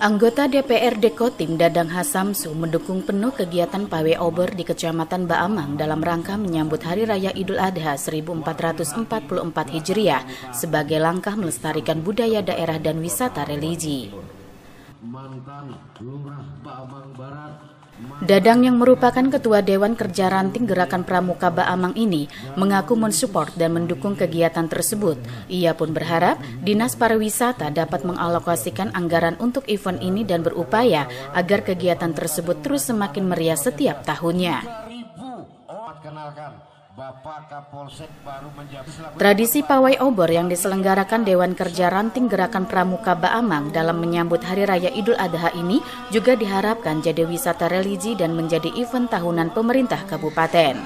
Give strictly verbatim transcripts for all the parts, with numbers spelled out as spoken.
Anggota D P R D Kotim Dadang Hasamsu mendukung penuh kegiatan P A W A I Obor di Kecamatan Baamang dalam rangka menyambut Hari Raya Idul Adha seribu empat ratus empat puluh empat Hijriah sebagai langkah melestarikan budaya daerah dan wisata religi. Dadang yang merupakan Ketua Dewan Kerja Ranting Gerakan Pramuka Baamang ini mengaku mensupport dan mendukung kegiatan tersebut. Ia pun berharap Dinas Pariwisata dapat mengalokasikan anggaran untuk event ini dan berupaya agar kegiatan tersebut terus semakin meriah setiap tahunnya. Tradisi P A W A I Obor yang diselenggarakan Dewan Kerja Ranting Gerakan Pramuka Baamang dalam menyambut Hari Raya Idul Adha ini juga diharapkan jadi wisata religi dan menjadi event tahunan pemerintah kabupaten.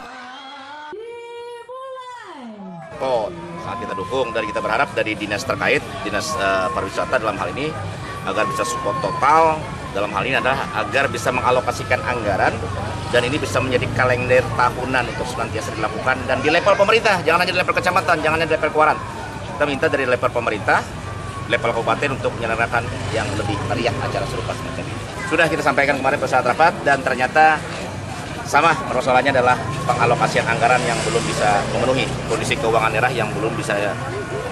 Oh, kita dukung dan kita berharap dari dinas terkait, dinas uh, pariwisata dalam hal ini agar bisa support total. Dalam hal ini adalah agar bisa mengalokasikan anggaran dan ini bisa menjadi kalender tahunan untuk senantiasa dilakukan dan di level pemerintah, jangan hanya di level kecamatan, jangan hanya di level kelurahan. Kita minta dari level pemerintah, level kabupaten untuk menyelenggarakan yang lebih meriah acara serupa semacam ini. Sudah kita sampaikan kemarin pada saat rapat dan ternyata sama persoalannya adalah pengalokasian anggaran yang belum bisa memenuhi kondisi keuangan daerah yang belum bisa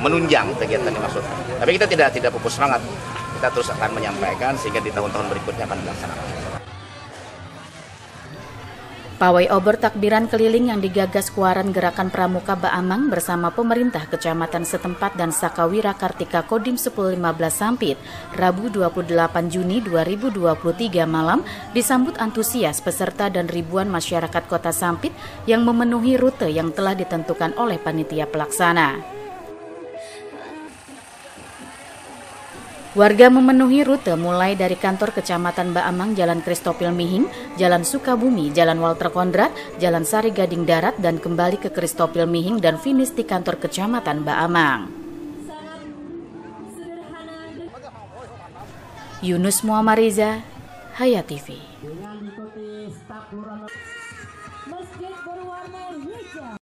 menunjang kegiatan dimaksud. Tapi kita tidak tidak pupus semangat. Kita terus akan menyampaikan sehingga di tahun-tahun berikutnya akan dilaksanakan. P A W A I Obor takbiran keliling yang digagas Kuaran Gerakan Pramuka Baamang bersama pemerintah kecamatan setempat dan Sakawira Kartika Kodim sepuluh lima belas Sampit, Rabu dua puluh delapan Juni dua ribu dua puluh tiga malam disambut antusias peserta dan ribuan masyarakat Kota Sampit yang memenuhi rute yang telah ditentukan oleh panitia pelaksana. Warga memenuhi rute mulai dari kantor Kecamatan Baamang, Jalan Kristopil Mihing, Jalan Sukabumi, Jalan Walter Kondrat, Jalan Sari Gading Darat, dan kembali ke Kristopil Mihing dan finish di kantor Kecamatan Baamang. Yunus Muamariza, Haya T V.